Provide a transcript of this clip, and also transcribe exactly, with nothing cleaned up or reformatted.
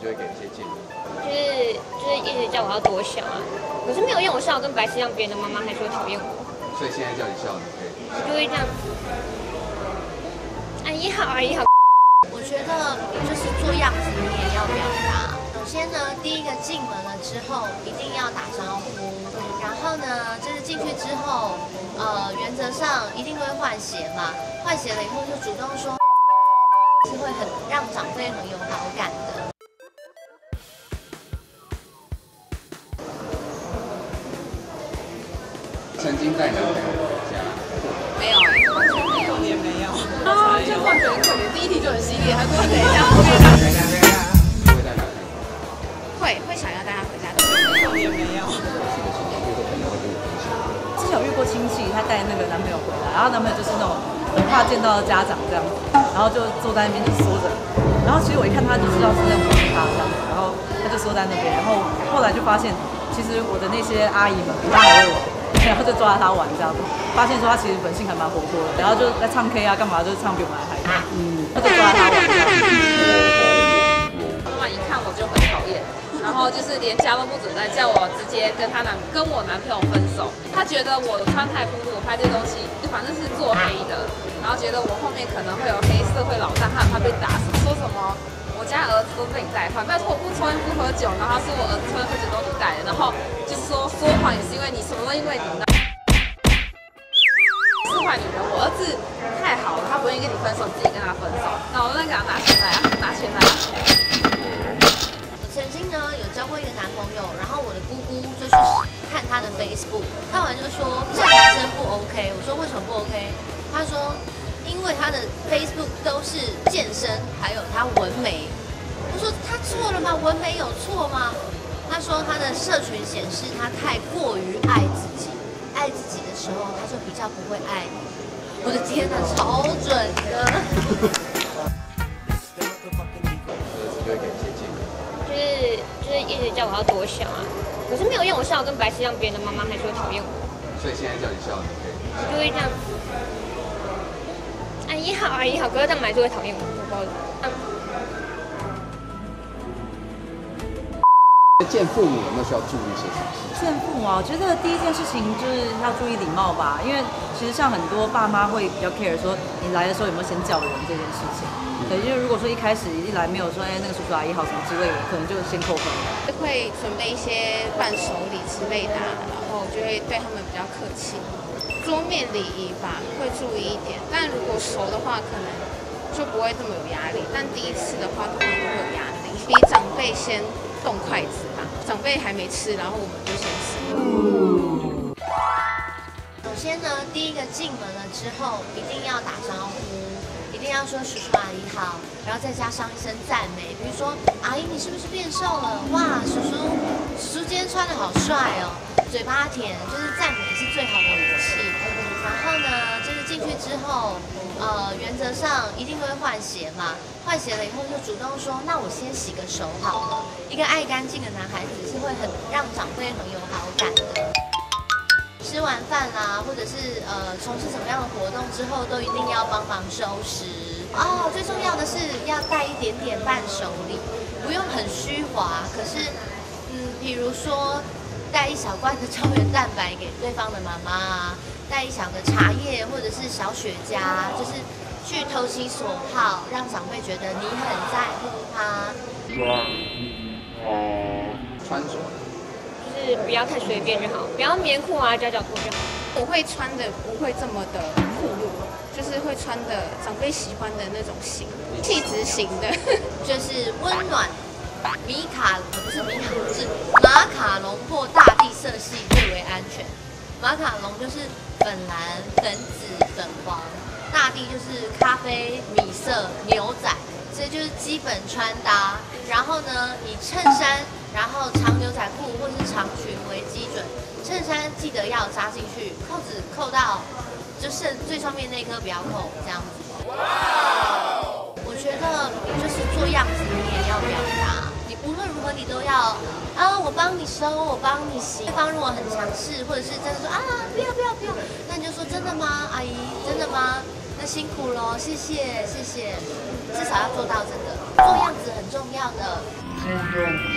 就会给一些建议？就是就是一直叫我要多笑啊，可是没有用我笑，跟白痴一样，别人的妈妈还说讨厌我。所以现在叫你笑，你可以。我就会这样子。阿姨好，阿姨好。我觉得就是做样子，你也要表达。首先呢，第一个进门了之后一定要打招呼，然后呢，就是进去之后，呃，原则上一定会换鞋嘛，换鞋了以后就主动说。 是会很让长辈很有好感的。曾经带男朋友回家？没有，完全没有，也没有。啊，这话很可怜，第一题就很犀利，还跟我等一下。会带男朋友？会会想要带他回家，但也没有。之前有遇过亲戚，他带那个男朋友回来，然后男朋友就是那种。 很怕见到家长这样子，然后就坐在那边就缩着，然后其实我一看他就知道是在模仿他这样子，然后他就缩在那边，然后后来就发现，其实我的那些阿姨们比他还会玩，然后就抓他玩这样子，发现说他其实本性还蛮活泼的，然后就在唱 K 啊干嘛，就是唱比我们还嗨，嗯，他就抓他玩这样子。妈妈一看我就很讨厌，然后就是连家都不准再叫我直接跟他男跟我男朋友分手，他觉得我穿太暴露，我拍这东西。 反正是做黑的，然后觉得我后面可能会有黑社会老大，他很怕被打死。说什么我家儿子都被你带坏，拜托我不抽烟不喝酒，然后他说我儿子抽烟喝酒都你带的，然后就是说说谎也是因为你，什么都因为你，是坏女人。我儿子太好了，他不愿意跟你分手，自己跟他分手，那我再给他拿钱来啊，拿钱来啊。我曾经呢有交过一个男朋友，然后我的姑姑就去看他的 Facebook， 看完就说这个男生不 OK。 我说为什么不 OK？ 他说，因为他的 Facebook 都是健身，还有他纹眉。我说他错了吗？纹眉有错吗？他说他的社群显示他太过于爱自己，爱自己的时候他就比较不会爱你。我的天哪，超准的！就是就是一直叫我要多笑啊，可是没有用我笑，跟白痴一样，别人的妈妈还说讨厌我。 所以现在叫你笑，你可以。我就会这样。阿姨好，阿姨好，可是他们还是会讨厌我，我包的。见父母有没有需要注意些什么？见父母啊，我觉得第一件事情就是要注意礼貌吧，因为其实像很多爸妈会比较 care 说你来的时候有没有先叫人这件事情。嗯、对，就是如果说一开始一来没有说哎那个叔叔阿姨好什么之类的，可能就先扣分了。会准备一些伴手礼之类的、啊。 就会对他们比较客气，桌面礼仪吧会注意一点，但如果熟的话，可能就不会这么有压力。但第一次的话，通常都会有压力。比长辈先动筷子吧，长辈还没吃，然后我们就先吃。嗯、首先呢，第一个进门了之后，一定要打招呼，一定要说叔叔阿姨好，然后再加上一声赞美，比如说阿姨你是不是变瘦了？哇，叔叔叔叔今天穿得好帅哦。 嘴巴甜，就是赞美是最好的武器。然后呢，就是进去之后，呃，原则上一定会换鞋嘛。换鞋了以后就主动说，那我先洗个手好了。一个爱干净的男孩子是会很让长辈很有好感的。吃完饭啦，或者是呃从事什么样的活动之后，都一定要帮忙收拾。哦，最重要的是要带一点点伴手礼，不用很虚华，可是，嗯，比如说。 带一小罐的胶原蛋白给对方的妈妈啊，带一小个茶叶或者是小雪茄，就是去投其所好，让长辈觉得你很在乎他。穿着就是不要太随便就好，不要棉裤啊、夹脚裤就好。我会穿的不会这么的暴露，就是会穿的长辈喜欢的那种型，气质型的，就是温暖。 米卡不是米卡，是马卡龙或大地色系最为安全。马卡龙就是粉蓝、粉紫、粉黄，大地就是咖啡、米色、牛仔，所以就是基本穿搭。然后呢，以衬衫，然后长牛仔裤或是长裙为基准。衬衫记得要扎进去，扣子扣到就剩最上面那颗不要扣，这样子。哇！我觉得就是做样子，你也要表达。 无论如何，你都要啊！我帮你收，我帮你洗。对方如果很强势，或者是真的说啊，不要不要不要，那你就说真的吗，阿姨？真的吗？那辛苦咯，谢谢谢谢。至少要做到这个，做样子很重要的。对对。